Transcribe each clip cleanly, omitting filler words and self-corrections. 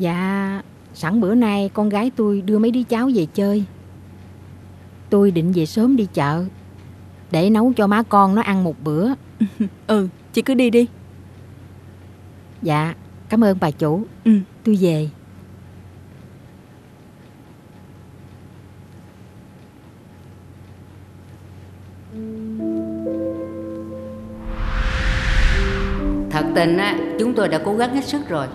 Dạ, sẵn bữa nay con gái tôi đưa mấy đứa cháu về chơi. Tôi định về sớm đi chợ để nấu cho má con nó ăn một bữa. Ừ, chị cứ đi đi. Dạ, cảm ơn bà chủ. Ừ, tôi về. Thật tình á, chúng tôi đã cố gắng hết sức rồi.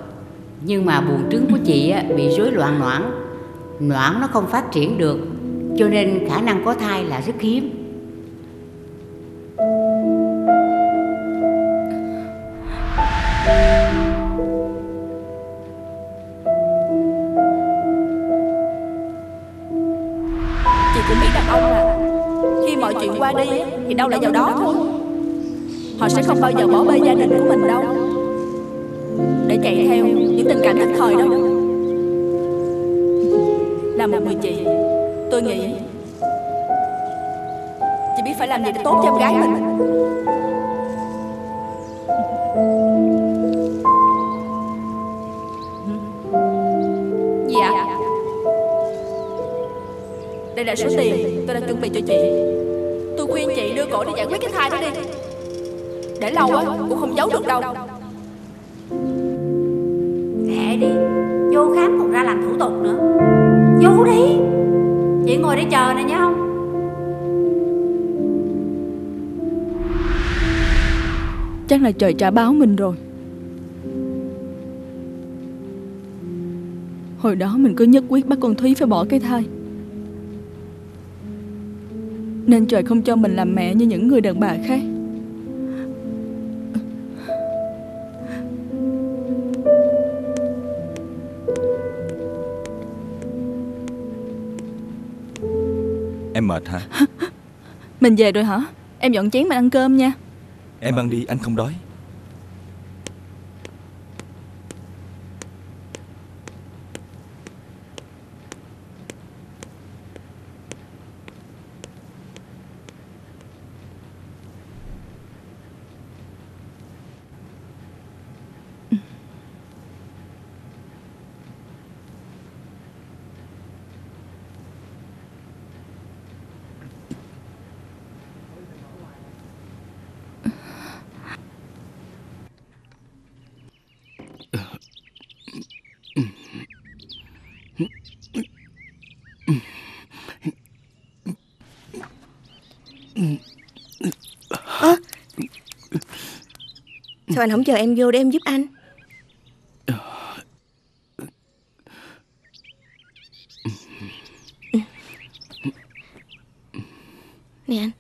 Nhưng mà buồng trứng của chị á, bị rối loạn noãn. Noãn nó không phát triển được, cho nên khả năng có thai là rất hiếm. Chị cũng biết đàn ông là khi mọi chuyện qua đi thì đâu lại vào đó thôi. Họ sẽ không bao giờ bỏ bê gia đình của mình đâu, để chạy theo những tình cảm nhất thời đâu. Là một người chị, tôi nghĩ chị biết phải làm gì để tốt cho em gái mình. Gì ạ? Dạ. Đây là số tiền tôi đang chuẩn bị cho chị. Tôi khuyên chị đưa cổ để giải quyết cái thai đó đi. Để lâu quá cũng không giấu được đâu. Kệ đi, vô khám còn ra làm thủ tục nữa. Vô đi, chị ngồi để chờ này nhớ không? Chắc là trời trả báo mình rồi. Hồi đó mình cứ nhất quyết bắt con Thúy phải bỏ cái thai, nên trời không cho mình làm mẹ như những người đàn bà khác. Em mệt hả? Mình về rồi hả? Em dọn chén mình ăn cơm nha. Em ăn đi, anh không đói. Sao anh không chờ em vô để em giúp anh? Nè anh.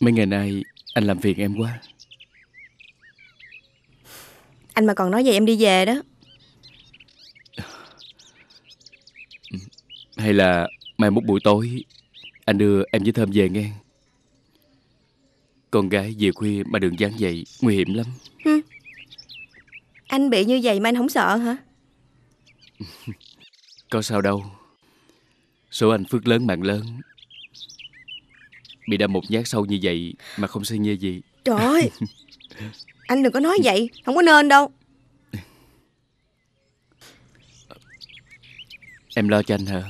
Mấy ngày nay anh làm phiền em quá. Anh mà còn nói vậy em đi về đó. Hay là mai mốt buổi tối anh đưa em với Thơm về nghe. Con gái về khuya mà đường vắng vậy nguy hiểm lắm. Anh bị như vậy mà anh không sợ hả? Có sao đâu. Số anh phước lớn mạng lớn, bị đâm một nhát sâu như vậy mà không xi nhê gì. Trời ơi. Anh đừng có nói vậy, không có nên đâu. Em lo cho anh hả?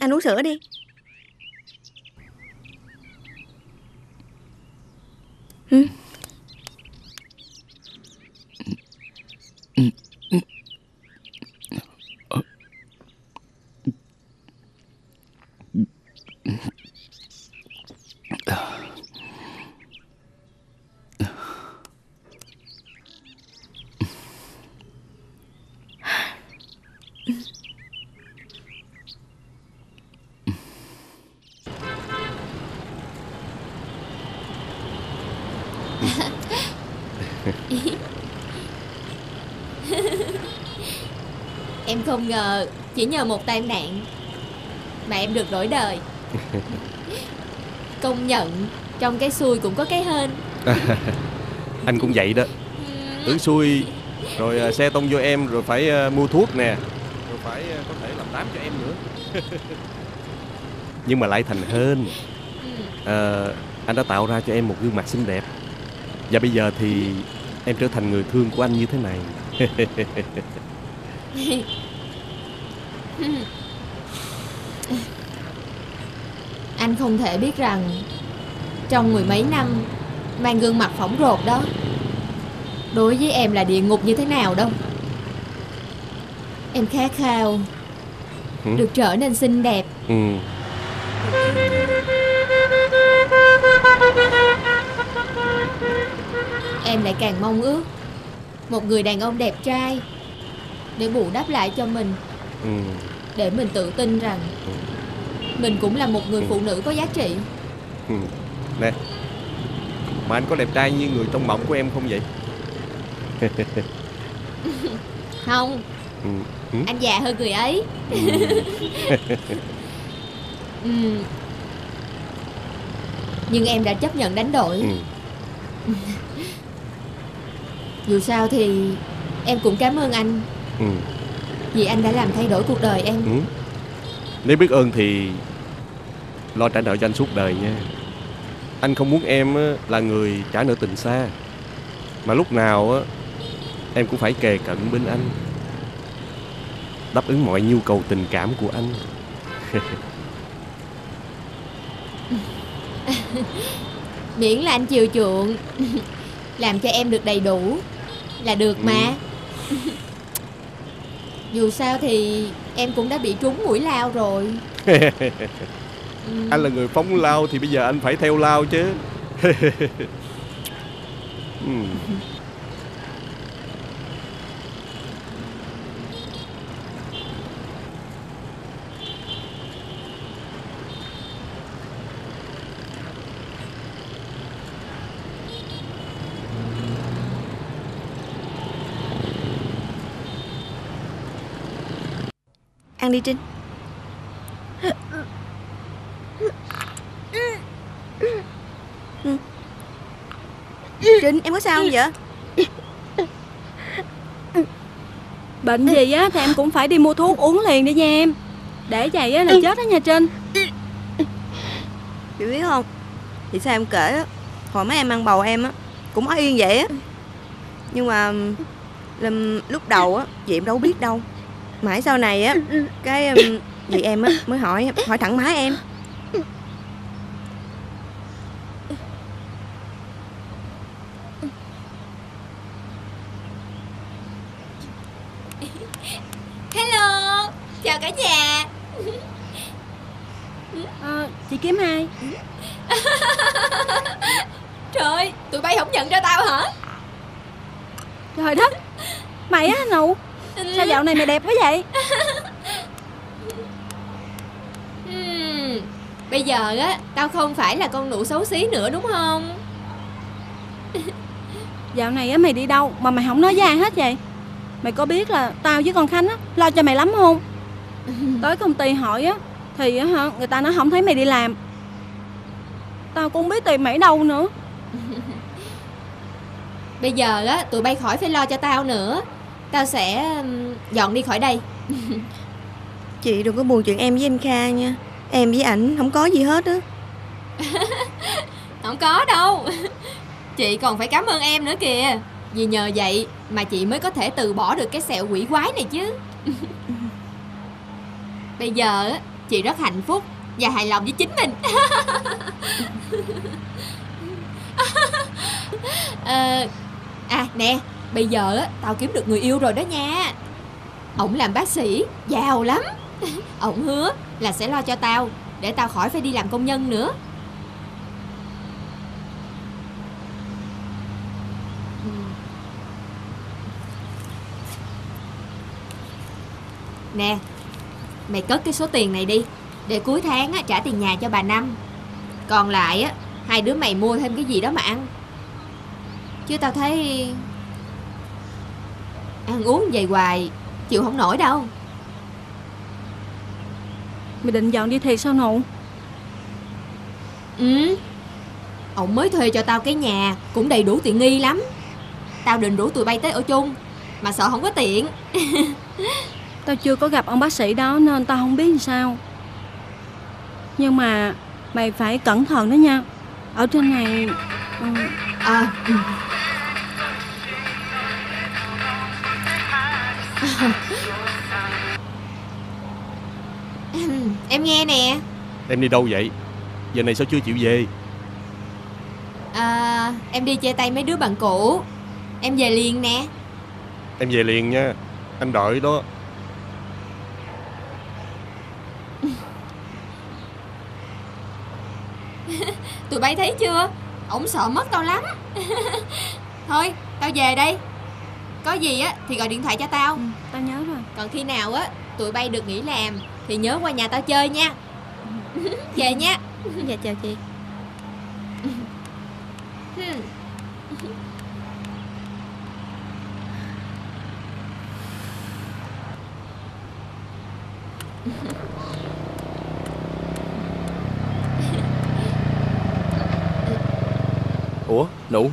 Anh uống sữa đi. Em không ngờ chỉ nhờ một tai nạn mà em được đổi đời. Công nhận trong cái xui cũng có cái hên. Anh cũng vậy đó. Tưởng xui rồi xe tông vô em, rồi phải mua thuốc nè, rồi phải có thể làm đám cho em nữa. Nhưng mà lại thành hên. Anh đã tạo ra cho em một gương mặt xinh đẹp, và bây giờ thì em trở thành người thương của anh như thế này. Anh không thể biết rằng trong mười mấy năm mang gương mặt phỏng rột đó, đối với em là địa ngục như thế nào đâu. Em khát khao được trở nên xinh đẹp. Em lại càng mong ước một người đàn ông đẹp trai để bù đắp lại cho mình, để mình tự tin rằng mình cũng là một người phụ nữ có giá trị. Nè, mà anh có đẹp trai như người trong mộng của em không vậy? Không. Anh già hơn người ấy. Nhưng em đã chấp nhận đánh đổi. Dù sao thì em cũng cảm ơn anh, vì anh đã làm thay đổi cuộc đời em. Nếu biết ơn thì lo trả nợ cho anh suốt đời nha. Anh không muốn em là người trả nợ tình xa, mà lúc nào em cũng phải kề cận bên anh, đáp ứng mọi nhu cầu tình cảm của anh. Miễn là anh chiều chuộng, làm cho em được đầy đủ là được mà. Dù sao thì em cũng đã bị trúng mũi lao rồi. Anh là người phóng lao thì bây giờ anh phải theo lao chứ. Ăn đi Trinh. Trinh, em có sao không vậy? Bệnh gì á thì em cũng phải đi mua thuốc uống liền đi nha em. Để vậy á là chết đó nha Trinh. Chị biết không, thì sao em kể á, hồi mấy em ăn bầu em á cũng nói yên vậy á. Nhưng mà lúc đầu á chị em đâu biết đâu. Mãi sau này á, cái gì em á mới hỏi thẳng má em. Hello, chào cả nhà. Chị kiếm ai? Trời, tụi bay không nhận ra tao hả? Trời đất, mày á Nụ, sao dạo này mày đẹp quá vậy? Bây giờ á tao không phải là con Nụ xấu xí nữa đúng không? Dạo này á mày đi đâu mà mày không nói với ai hết vậy? Mày có biết là tao với con Khánh á lo cho mày lắm không? Tới công ty hỏi á thì á người ta nói không thấy mày đi làm. Tao cũng không biết tìm mày đâu nữa. Bây giờ á tụi bay khỏi phải lo cho tao nữa, tao sẽ dọn đi khỏi đây. Chị đừng có buồn chuyện em với anh Kha nha. Em với ảnh không có gì hết á. Không có đâu. Chị còn phải cảm ơn em nữa kìa. Vì nhờ vậy mà chị mới có thể từ bỏ được cái sẹo quỷ quái này chứ. Bây giờ chị rất hạnh phúc và hài lòng với chính mình. Nè, bây giờ tao kiếm được người yêu rồi đó nha. Ổng làm bác sĩ, giàu lắm. Ổng hứa là sẽ lo cho tao, để tao khỏi phải đi làm công nhân nữa. Nè, mày cất cái số tiền này đi, để cuối tháng trả tiền nhà cho bà Năm. Còn lại hai đứa mày mua thêm cái gì đó mà ăn. Chứ tao thấy ăn uống vậy hoài chịu không nổi đâu. Mày định dọn đi thiệt sao nụ? Ừ, ông mới thuê cho tao cái nhà cũng đầy đủ tiện nghi lắm. Tao định rủ tụi bay tới ở chung, mà sợ không có tiện. Tao chưa có gặp ông bác sĩ đó nên tao không biết làm sao. Nhưng mà mày phải cẩn thận đó nha. Ở trên này... Em nghe nè. Em đi đâu vậy? Giờ này sao chưa chịu về? Em đi chia tay mấy đứa bạn cũ. Em về liền nè. Em về liền nha, anh đợi đó. Tụi bay thấy chưa, ổng sợ mất tao lắm. Thôi tao về đây, có gì á thì gọi điện thoại cho tao. Tao nhớ rồi. Còn khi nào á tụi bay được nghỉ làm thì nhớ qua nhà tao chơi nha. Về nha. Dạ chào chị. Ủa Nụ,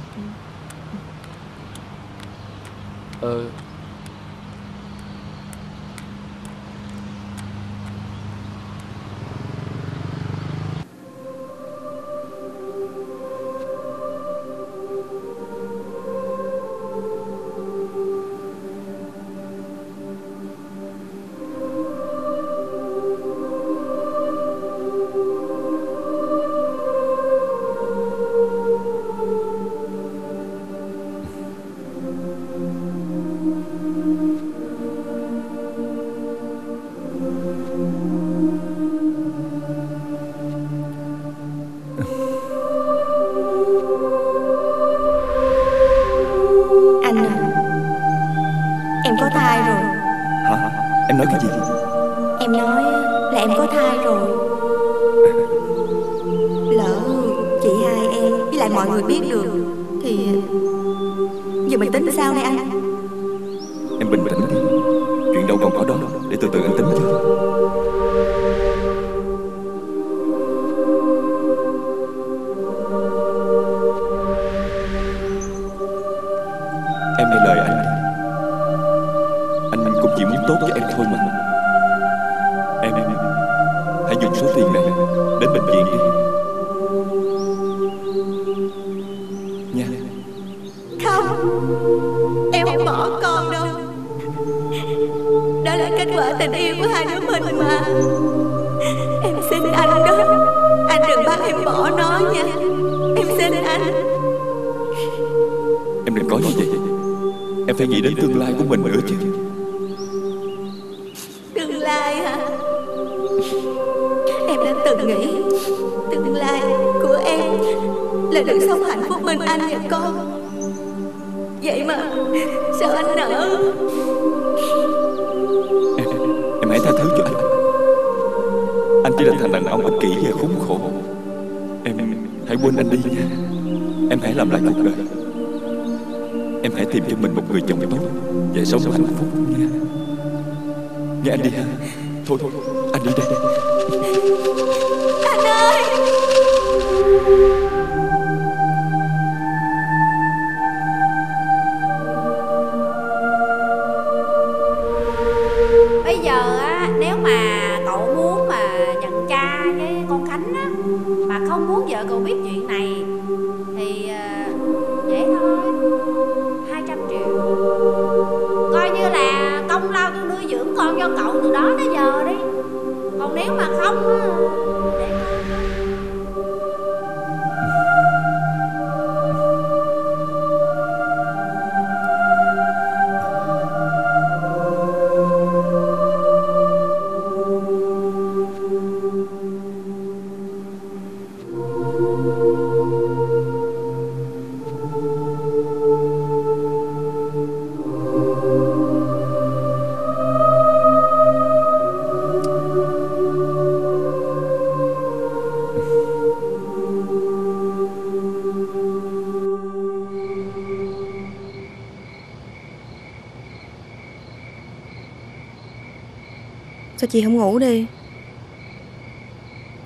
sao chị không ngủ đi?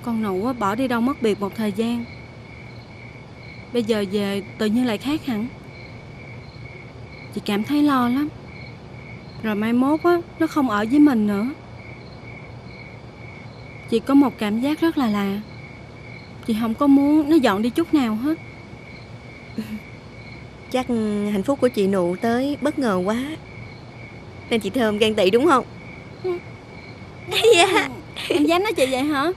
Con Nụ bỏ đi đâu mất biệt một thời gian, bây giờ về tự nhiên lại khác hẳn. Chị cảm thấy lo lắm. Rồi mai mốt á, nó không ở với mình nữa. Chị có một cảm giác rất là lạ. Chị không có muốn nó dọn đi chút nào hết. Chắc hạnh phúc của chị Nụ tới bất ngờ quá nên chị Thơm ghen tị đúng không? Dạ. Em dám nói chị vậy hả?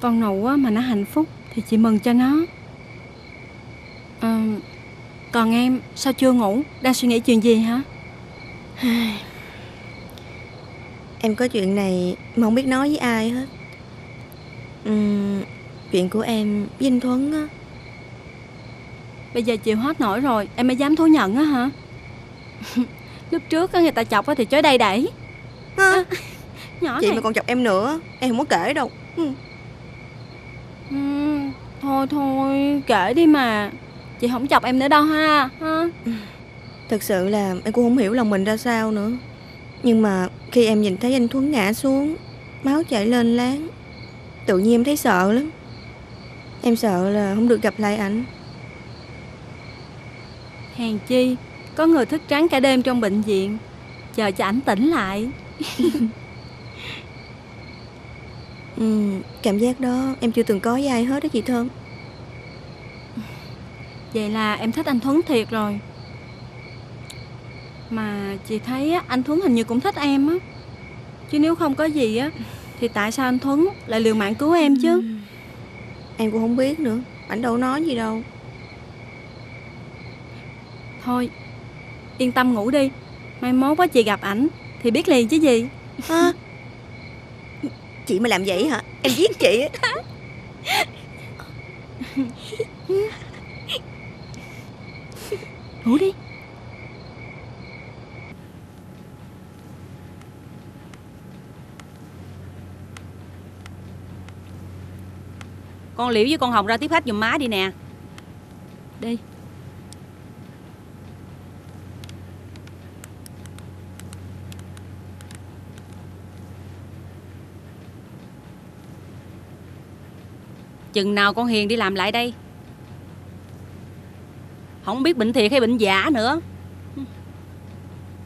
Con Nụ á, mà nó hạnh phúc thì chị mừng cho nó. Còn em sao chưa ngủ? Đang suy nghĩ chuyện gì hả? Em có chuyện này mà không biết nói với ai hết. Chuyện của em với anh Thuấn á. Bây giờ chịu hết nổi rồi em mới dám thú nhận á hả? Lúc trước á, người ta chọc á thì chối đây đẩy. Nhỏ chị này. Mà còn chọc em nữa em không có kể đâu. Thôi kể đi mà. Chị không chọc em nữa đâu ha. Thật sự là em cũng không hiểu lòng mình ra sao nữa. Nhưng mà khi em nhìn thấy anh Thuấn ngã xuống, máu chảy lên láng, tự nhiên em thấy sợ lắm. Em sợ là không được gặp lại ảnh. Hèn chi có người thức trắng cả đêm trong bệnh viện chờ cho ảnh tỉnh lại. Cảm giác đó em chưa từng có với ai hết đó chị Thơm. Vậy là em thích anh Thuấn thiệt rồi. Mà chị thấy á, anh Thuấn hình như cũng thích em á. Chứ nếu không có gì á thì tại sao anh Thuấn lại liều mạng cứu em chứ? Em cũng không biết nữa. Ảnh đâu nói gì đâu. Thôi yên tâm ngủ đi. Mai mốt á chị gặp ảnh thì biết liền chứ gì. Chị mà làm vậy hả? Em giết chị á. Ngủ đi. Con Liễu với con Hồng ra tiếp khách giùm má đi nè. Đi. Chừng nào con Hiền đi làm lại đây? Không biết bệnh thiệt hay bệnh giả nữa.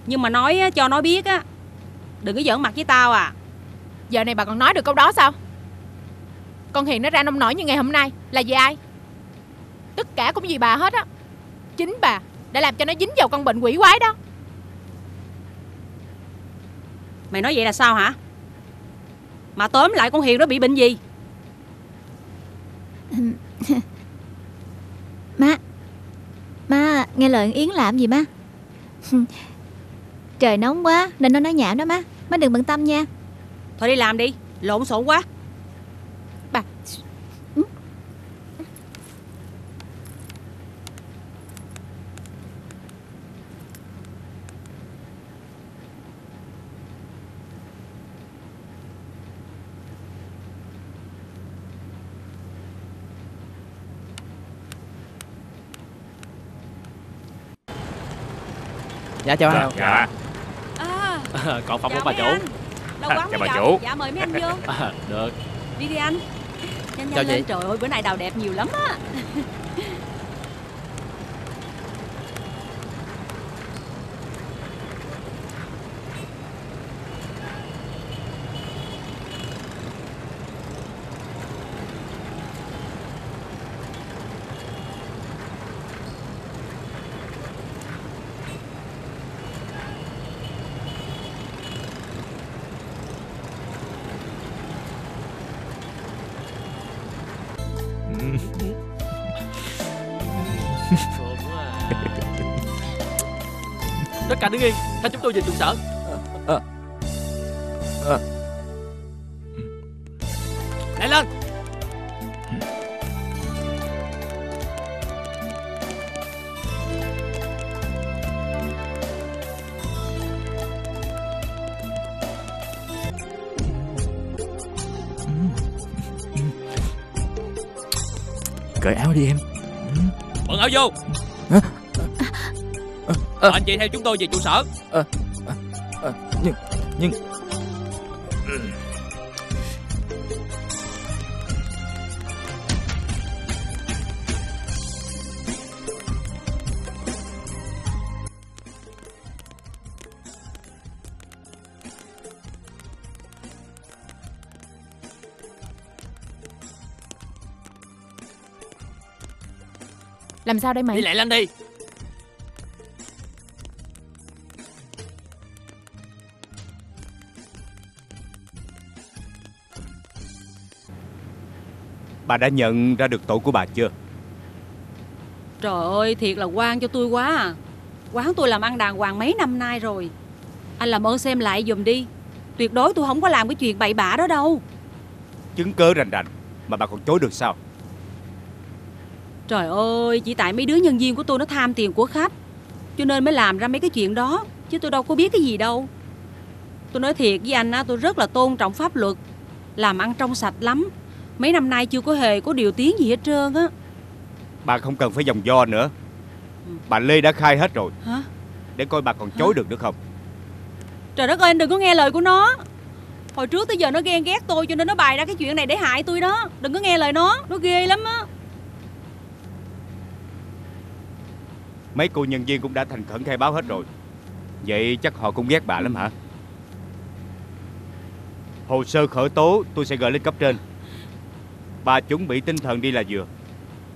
Nhưng mà nói cho nó biết á, đừng có giỡn mặt với tao à. Giờ này bà còn nói được câu đó sao? Con Hiền nó ra nông nổi như ngày hôm nay là vì ai? Tất cả cũng vì bà hết á. Chính bà đã làm cho nó dính vào con bệnh quỷ quái đó. Mày nói vậy là sao hả? Mà tóm lại con Hiền nó bị bệnh gì? Má nghe lời Yến làm gì má? Trời nóng quá nên nó nói nhảm đó má. Má đừng bận tâm nha. Thôi đi làm đi, lộn xộn quá. Bà. Dạ chào anh. Dạ. Còn phòng của bà chủ. Chào bà chủ. Dạ mời mấy anh vô. Được. Đi đi anh. Nhanh lên. Trời ơi bữa nay đào đẹp nhiều lắm á. Tất cả đứng yên, theo chúng tôi về trụ sở. Lại lên. Cởi áo đi em. Bận áo vô. Anh chị theo chúng tôi về trụ sở. Nhưng Làm sao đây mày? Đi lẹ lên đi. Bà đã nhận ra được tội của bà chưa? Trời ơi, thiệt là oan cho tôi quá à. Quán tôi làm ăn đàng hoàng mấy năm nay rồi. Anh làm ơn xem lại giùm đi. Tuyệt đối tôi không có làm cái chuyện bậy bạ đó đâu. Chứng cớ rành rành mà bà còn chối được sao? Trời ơi, chỉ tại mấy đứa nhân viên của tôi nó tham tiền của khách cho nên mới làm ra mấy cái chuyện đó, chứ tôi đâu có biết cái gì đâu. Tôi nói thiệt với anh á, tôi rất là tôn trọng pháp luật, làm ăn trong sạch lắm. Mấy năm nay chưa có hề có điều tiếng gì hết trơn á. Bà không cần phải vòng vo nữa. Bà Lê đã khai hết rồi. Hả? Để coi bà còn chối được không. Trời đất ơi, anh đừng có nghe lời của nó. Hồi trước tới giờ nó ghen ghét tôi cho nên nó bày ra cái chuyện này để hại tôi đó. Đừng có nghe lời nó. Nó ghê lắm á. Mấy cô nhân viên cũng đã thành khẩn khai báo hết rồi. Vậy chắc họ cũng ghét bà lắm hả? Hồ sơ khởi tố tôi sẽ gửi lên cấp trên. Bà chuẩn bị tinh thần đi là vừa.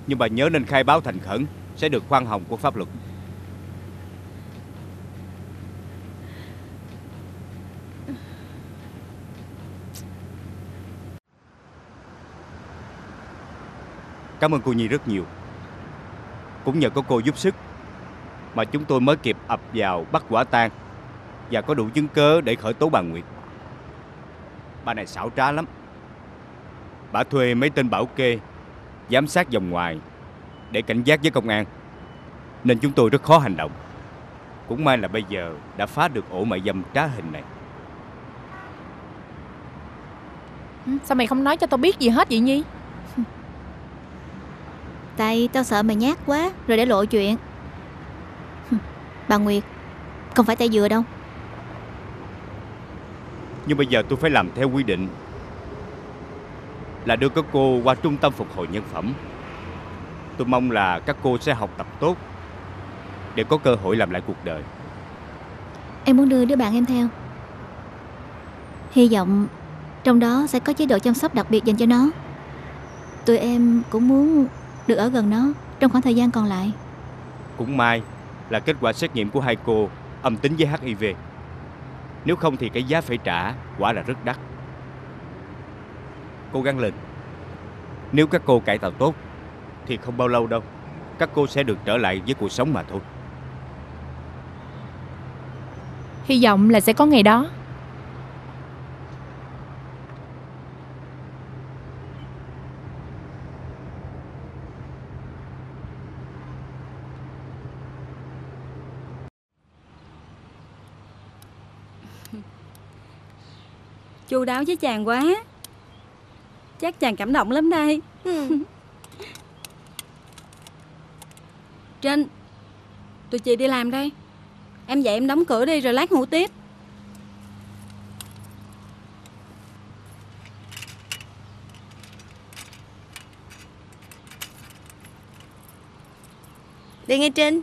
Nhưng bà nhớ nên khai báo thành khẩn, sẽ được khoan hồng của pháp luật. Cảm ơn cô Nhi rất nhiều. Cũng nhờ có cô giúp sức mà chúng tôi mới kịp ập vào bắt quả tang và có đủ chứng cớ để khởi tố bà Nguyệt. Bà này xảo trá lắm. Bà thuê mấy tên bảo kê giám sát vòng ngoài để cảnh giác với công an, nên chúng tôi rất khó hành động. Cũng may là bây giờ đã phá được ổ mại dâm trá hình này. Sao mày không nói cho tao biết gì hết vậy Nhi? Tại tao sợ mày nhát quá rồi để lộ chuyện. Bà Nguyệt không phải tay dừa đâu. Nhưng bây giờ tôi phải làm theo quy định là đưa các cô qua trung tâm phục hồi nhân phẩm. Tôi mong là các cô sẽ học tập tốt để có cơ hội làm lại cuộc đời. Em muốn đưa đứa bạn em theo. Hy vọng trong đó sẽ có chế độ chăm sóc đặc biệt dành cho nó. Tụi em cũng muốn được ở gần nó trong khoảng thời gian còn lại. Cũng may là kết quả xét nghiệm của hai cô âm tính với HIV. Nếu không thì cái giá phải trả quả là rất đắt. Cố gắng lên. Nếu các cô cải tạo tốt thì không bao lâu đâu các cô sẽ được trở lại với cuộc sống mà thôi. Hy vọng là sẽ có ngày đó. Chu đáo với chàng quá. Chắc chàng cảm động lắm đây. Trinh, tụi chị đi làm đây. Em dậy em đóng cửa đi rồi lát ngủ tiếp. Đi nghe Trinh.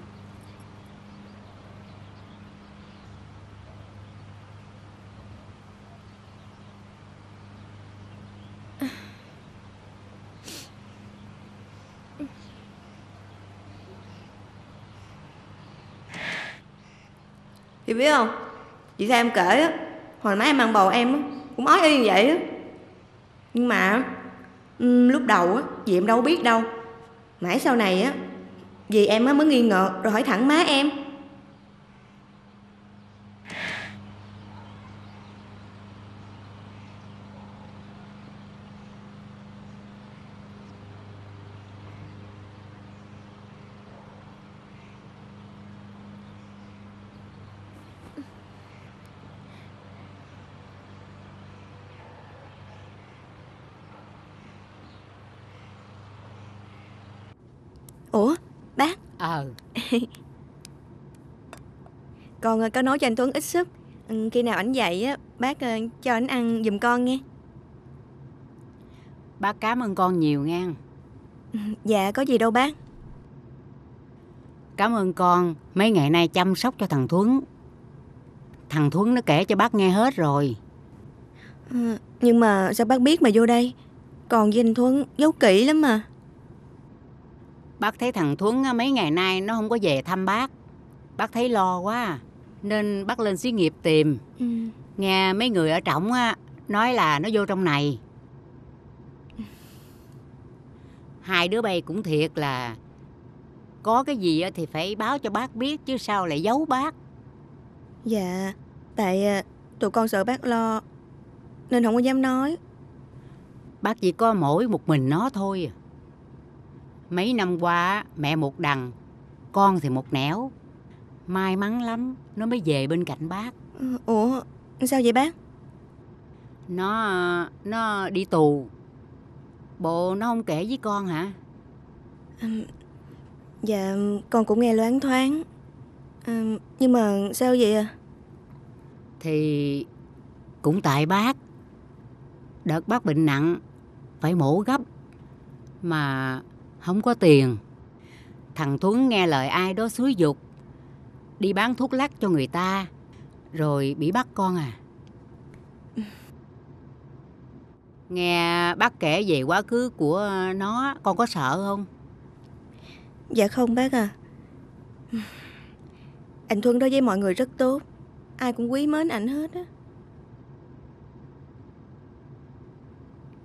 Chị biết không, chị Sa em kể á, hồi má em mang bầu em á, cũng ói y như vậy á. Nhưng mà lúc đầu á, dì em đâu biết đâu. Mãi sau này á, dì em á mới nghi ngờ rồi hỏi thẳng má em. Ủa bác. Con có nói cho anh Tuấn ít súp. Khi nào ảnh dậy á, bác cho ảnh ăn giùm con nghe. Bác cảm ơn con nhiều nghe. Dạ có gì đâu bác. Cảm ơn con mấy ngày nay chăm sóc cho thằng Tuấn. Thằng Tuấn nó kể cho bác nghe hết rồi. Nhưng mà sao bác biết mà vô đây? Còn với anh Tuấn giấu kỹ lắm mà. Bác thấy thằng Thuấn mấy ngày nay nó không có về thăm bác. Bác thấy lo quá nên bác lên xí nghiệp tìm. Nghe mấy người ở trỏng nói là nó vô trong này. Hai đứa bay cũng thiệt là có cái gì thì phải báo cho bác biết, chứ sao lại giấu bác. Dạ, tại tụi con sợ bác lo nên không có dám nói. Bác chỉ có mỗi một mình nó thôi. Mấy năm qua mẹ một đằng, con thì một nẻo. May mắn lắm nó mới về bên cạnh bác. Ủa, sao vậy bác? Nó đi tù. Bộ nó không kể với con hả? Dạ, con cũng nghe loáng thoáng. Nhưng mà sao vậy à? Thì cũng tại bác. Đợt bác bệnh nặng phải mổ gấp mà không có tiền. Thằng Thuấn nghe lời ai đó xúi giục đi bán thuốc lắc cho người ta rồi bị bắt con à. Nghe bác kể về quá khứ của nó, con có sợ không? Dạ không bác à. Anh Thuấn đối với mọi người rất tốt, ai cũng quý mến ảnh hết á.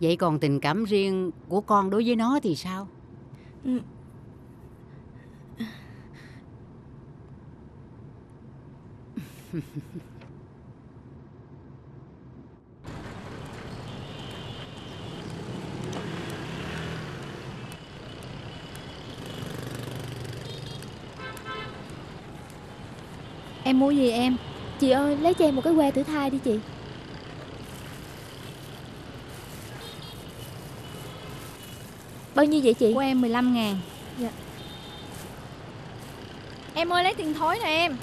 Vậy còn tình cảm riêng của con đối với nó thì sao? Em mua gì em? Chị ơi, lấy cho em một cái que thử thai đi chị. Bao nhiêu vậy chị? Của em 15.000. Dạ. Em ơi, lấy tiền thối nè em.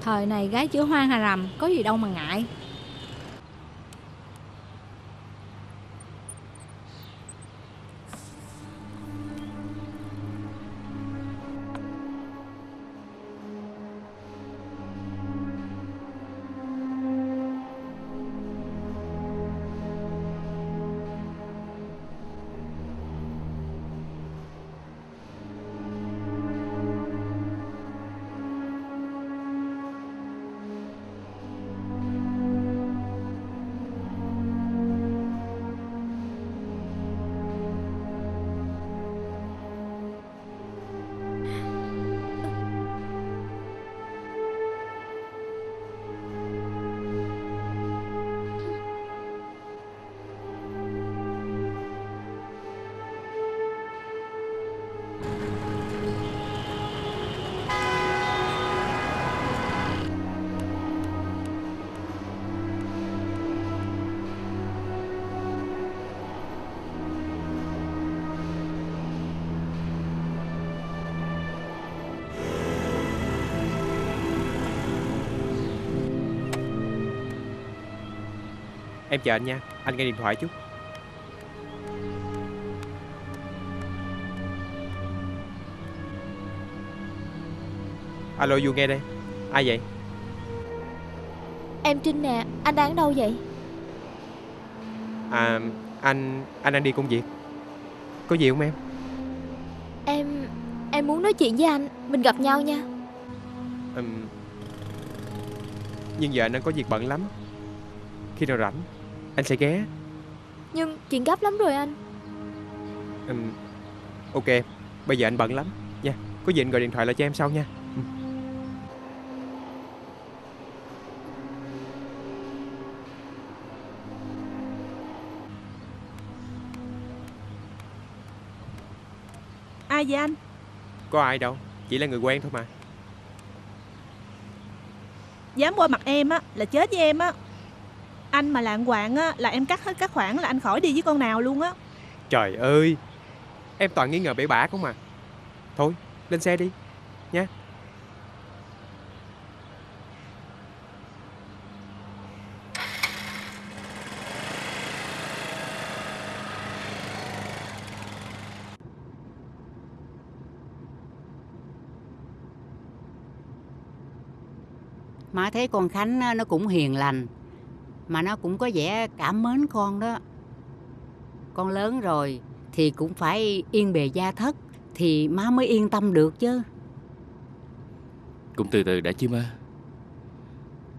Thời này gái chữa hoang hà rầm, có gì đâu mà ngại. Em chờ anh nha, anh nghe điện thoại chút. Alo, Vui nghe đây. Ai vậy? Em Trinh nè, anh đang ở đâu vậy? À, anh đang đi công việc. Có gì không em? Em muốn nói chuyện với anh, mình gặp nhau nha. Nhưng giờ anh đang có việc bận lắm. Khi nào rảnh anh sẽ ghé. Nhưng chuyện gấp lắm rồi anh. Ok, bây giờ anh bận lắm nha. Có gì anh gọi điện thoại lại cho em sau nha. Ai vậy anh? Có ai đâu, chỉ là người quen thôi mà. Dám qua mặt em á là chết với em á. Anh mà lạng quạng á là em cắt hết các khoản, là anh khỏi đi với con nào luôn á. Trời ơi, em toàn nghi ngờ bể bả không mà. Thôi lên xe đi nha. Má thấy con Khánh nó cũng hiền lành mà nó cũng có vẻ cảm mến con đó. Con lớn rồi thì cũng phải yên bề gia thất thì má mới yên tâm được chứ. Cũng từ từ đã chứ má.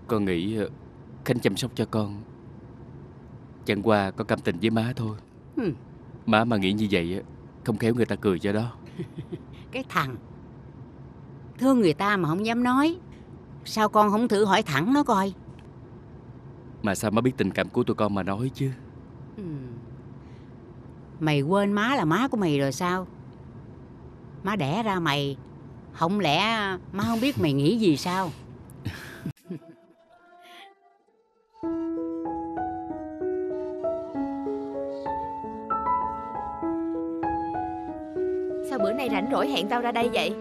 Con nghĩ Khánh chăm sóc cho con chẳng qua có cảm tình với má thôi. Má mà nghĩ như vậy không khéo người ta cười cho đó. Cái thằng thương người ta mà không dám nói. Sao con không thử hỏi thẳng nó coi? Mà sao má biết tình cảm của tụi con mà nói chứ? Mày quên má là má của mày rồi sao? Má đẻ ra mày, không lẽ má không biết mày nghĩ gì sao? Sao bữa nay rảnh rỗi hẹn tao ra đây vậy?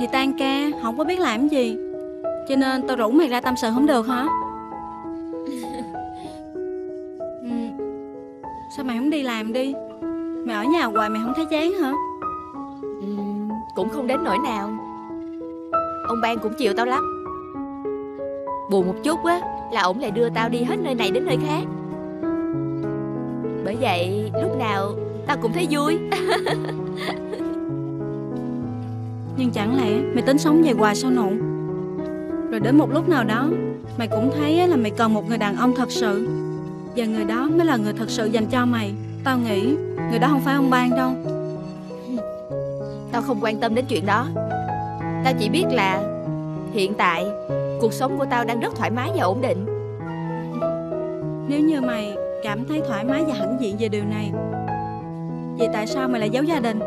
Thì tan ca, không có biết làm gì, cho nên tao rủ mày ra tâm sự không được hả? Sao mày không đi làm đi? Mày ở nhà hoài mày không thấy chán hả? Cũng không đến nỗi nào. Ông Ban cũng chiều tao lắm. Buồn một chút á là ổng lại đưa tao đi hết nơi này đến nơi khác. Bởi vậy lúc nào tao cũng thấy vui. Nhưng chẳng lẽ mày tính sống về hoài sao nụ? Rồi đến một lúc nào đó mày cũng thấy là mày cần một người đàn ông thật sự, và người đó mới là người thật sự dành cho mày. Tao nghĩ người đó không phải ông Ban đâu. Tao không quan tâm đến chuyện đó. Tao chỉ biết là hiện tại cuộc sống của tao đang rất thoải mái và ổn định. Nếu như mày cảm thấy thoải mái và hãnh diện về điều này, vậy tại sao mày lại giấu gia đình?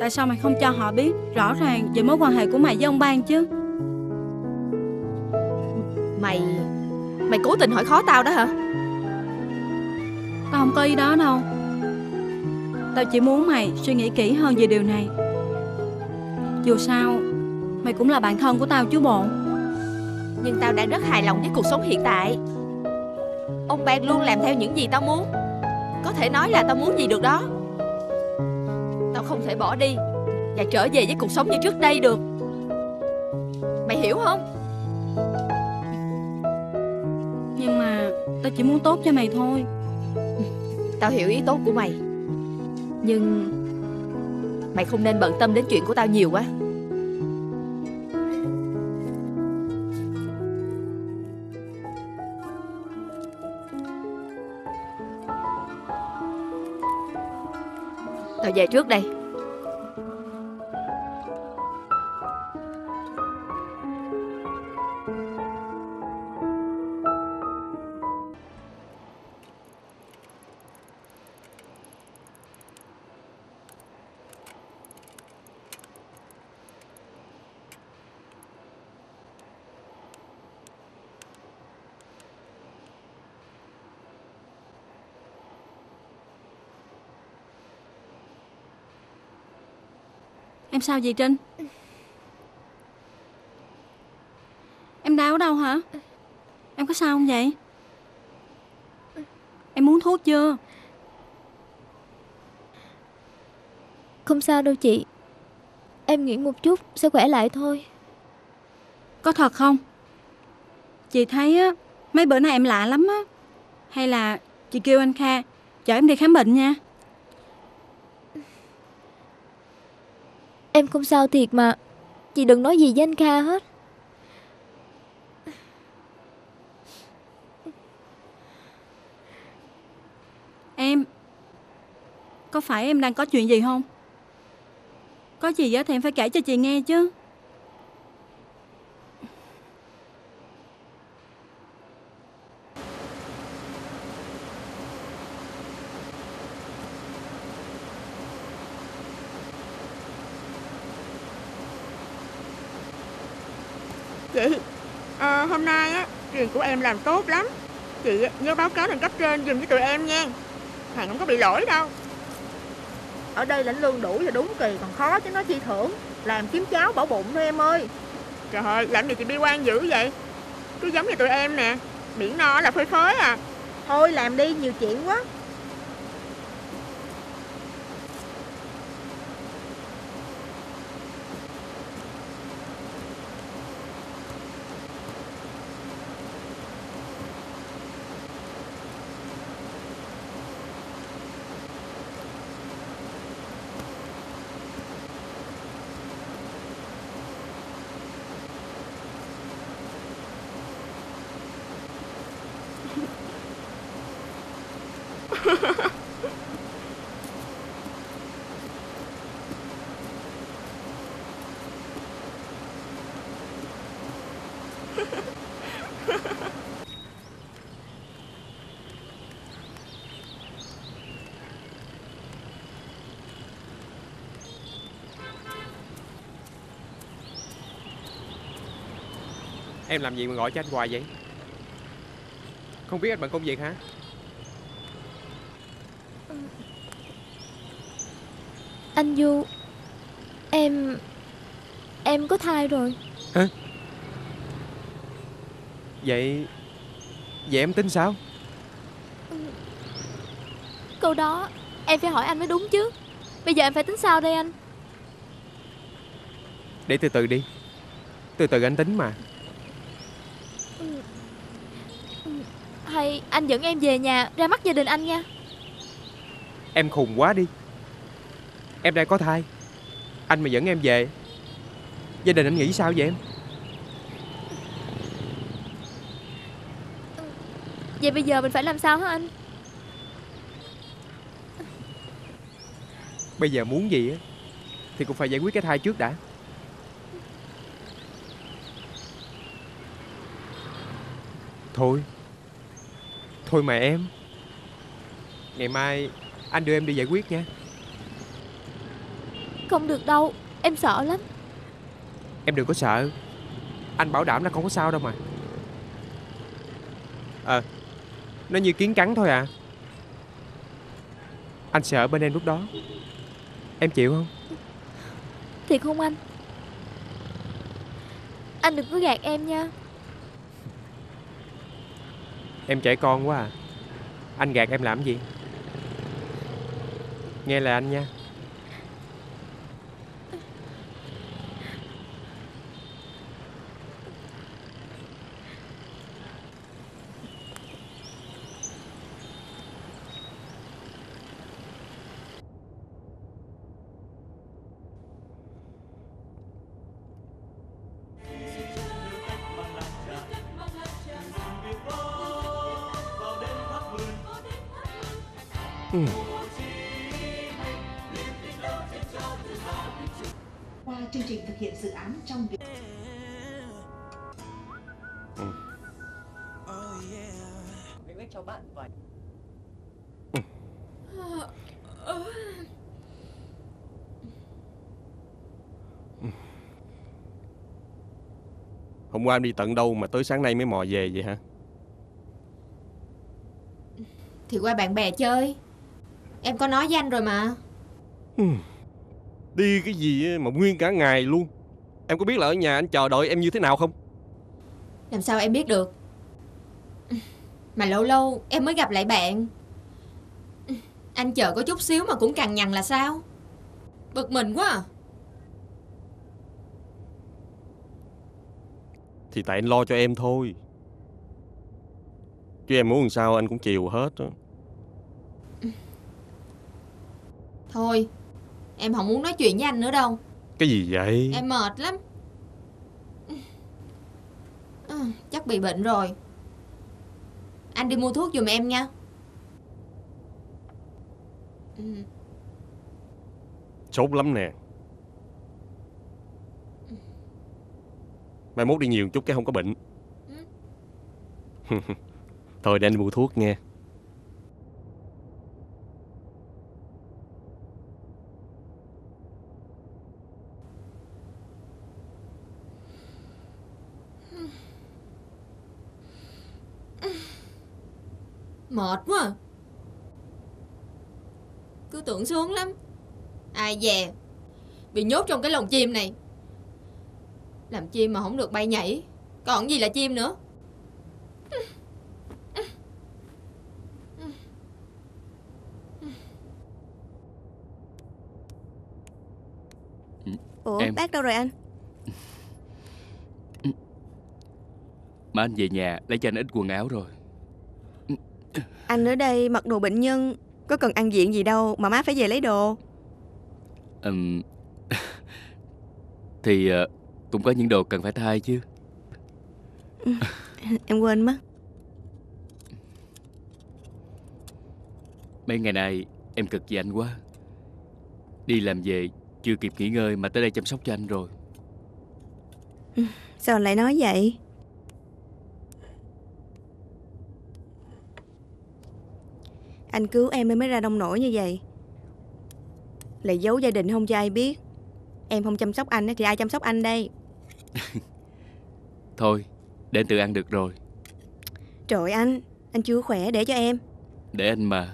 Tại sao mày không cho họ biết rõ ràng về mối quan hệ của mày với ông Ban chứ? Mày cố tình hỏi khó tao đó hả? Tao không có ý đó đâu. Tao chỉ muốn mày suy nghĩ kỹ hơn về điều này. Dù sao mày cũng là bạn thân của tao chứ bộ. Nhưng tao đang rất hài lòng với cuộc sống hiện tại. Ông Ban luôn làm theo những gì tao muốn. Có thể nói là tao muốn gì được đó. Tao không thể bỏ đi và trở về với cuộc sống như trước đây được. Mày hiểu không? Nhưng mà tao chỉ muốn tốt cho mày thôi. Tao hiểu ý tốt của mày, nhưng mày không nên bận tâm đến chuyện của tao nhiều quá. Tao về trước đây. Em sao vậy Trinh? Em đau ở đâu hả? Em có sao không vậy? Em uống thuốc chưa? Không sao đâu chị. Em nghỉ một chút sẽ khỏe lại thôi. Có thật không? Chị thấy á, mấy bữa nay em lạ lắm á. Hay là chị kêu anh Kha chở em đi khám bệnh nha. Em không sao thiệt mà. Chị đừng nói gì với anh Kha hết. Em, có phải em đang có chuyện gì không? Có gì thì em phải kể cho chị nghe chứ. Chị, hôm nay á, trường của em làm tốt lắm. Chị nhớ báo cáo lên cấp trên dùm với tụi em nha. Thằng không có bị lỗi đâu. Ở đây lãnh lương đủ và đúng kỳ, còn khó chứ nói chi thưởng. Làm kiếm cháo bỏ bụng thôi em ơi. Trời ơi, làm gì chị bi quan dữ vậy? Cứ giống như tụi em nè, miễn no là phơi phới à. Thôi làm đi, nhiều chuyện quá. Em làm gì mà gọi cho anh hoài vậy? Không biết anh bận công việc hả? Anh Du, em có thai rồi. Hả? Vậy em tính sao? Câu đó em phải hỏi anh mới đúng chứ. Bây giờ em phải tính sao đây anh? Để từ từ đi. Từ từ anh tính mà. Hay anh dẫn em về nhà ra mắt gia đình anh nha. Em khùng quá đi. Em đang có thai. Anh mà dẫn em về, gia đình anh nghĩ sao vậy em? Vậy bây giờ mình phải làm sao hả anh? Bây giờ muốn gì á thì cũng phải giải quyết cái thai trước đã. Thôi mà em. Ngày mai anh đưa em đi giải quyết nha. Không được đâu, em sợ lắm. Em đừng có sợ. Anh bảo đảm là không có sao đâu mà. Nó như kiến cắn thôi à. Anh sợ bên em lúc đó. Em chịu không? Thiệt không anh? Anh đừng có gạt em nha. Em trẻ con quá à. Anh gạt em làm gì? Nghe lời anh nha. Qua chương trình thực hiện dự án trong việc cho bạn vậy. Hôm qua em đi tận đâu mà tới sáng nay mới mò về vậy hả? Thì qua bạn bè chơi. Em có nói với anh rồi mà. Đi cái gì mà nguyên cả ngày luôn. Em có biết là ở nhà anh chờ đợi em như thế nào không? Làm sao em biết được. Mà lâu lâu em mới gặp lại bạn. Anh chờ có chút xíu mà cũng cằn nhằn là sao? Bực mình quá à. Thì tại anh lo cho em thôi, chứ em muốn làm sao anh cũng chiều hết đó. Thôi, em không muốn nói chuyện với anh nữa đâu. Cái gì vậy? Em mệt lắm. Chắc bị bệnh rồi. Anh đi mua thuốc giùm em nha. Sốt lắm nè. Mai mốt đi nhiều chút cái không có bệnh. Thôi để anh mua thuốc nha. Mệt quá à. Cứ tưởng sướng lắm. Ai dè, bị nhốt trong cái lồng chim này. Làm chim mà không được bay nhảy, còn gì là chim nữa. Ủa em... bác đâu rồi anh? Mà anh về nhà lấy cho anh ít quần áo rồi. Anh ở đây mặc đồ bệnh nhân, có cần ăn diện gì đâu mà má phải về lấy đồ. Thì cũng có những đồ cần phải thay chứ. Em quên mất. Mấy ngày nay em cực vì anh quá. Đi làm về chưa kịp nghỉ ngơi mà tới đây chăm sóc cho anh rồi. Sao anh lại nói vậy? Anh cứu em mới ra nông nổi như vậy. Lại giấu gia đình không cho ai biết. Em không chăm sóc anh thì ai chăm sóc anh đây? Thôi, để anh tự ăn được rồi. Trời ơi anh chưa khỏe, để cho em. Để anh mà.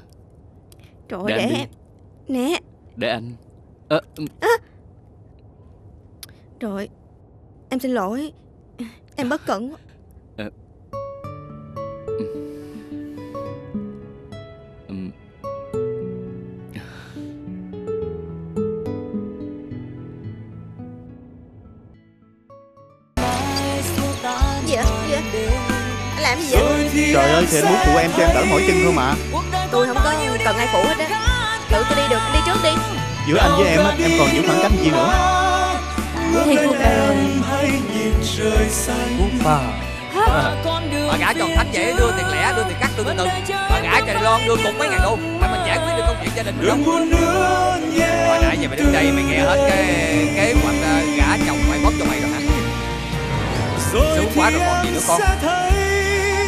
Trời ơi, để em. Nè. Để anh. Trời, em xin lỗi. Em bất cẩn quá. Làm gì vậy? Trời ơi, thầy muốn phụ em cho em đỡ mỏi chân thôi mà. Tôi không có cần ai phụ hết á. Tự tôi đi được, đi trước đi. Giữa anh với em còn giữ khoảng cách gì nữa? Thì cuộc đời bà gái tròn thánh vậy, đưa tiền lẻ, đưa tiền cắt, đưa tiền tự. Bà gái Trài Loan đưa cũng mấy ngàn đô. Mà mình giải quyết được công chuyện gia đình đúng không? Hồi nãy giờ mày đứng đây mày nghe hết cái kế hoạch gả chồng mày bóp cho mày rồi hả? Sướng quá rồi còn gì nữa con.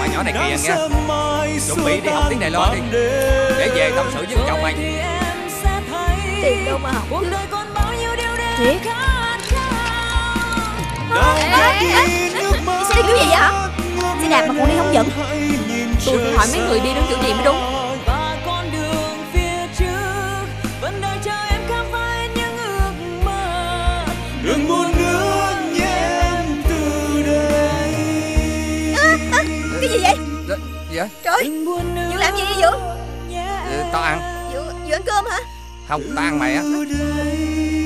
Bà nhỏ này kìa nghe. Chuẩn bị đi học tiếng Đài Loan đi. Để về tâm sự với chồng mày. Tiền đâu mà học. Thiệt. Ê, xe đi kiểu gì vậy? Xe đạp mà còn đi không dẫn. Tôi phải hỏi mấy người đi đứng kiểu gì mới đúng. Đừng muốn nữa. Cái gì vậy? Dạ. Trời, Dượng làm gì vậy Dượng? Tao ăn. Dượng ăn cơm hả? Không, tao ăn mày á.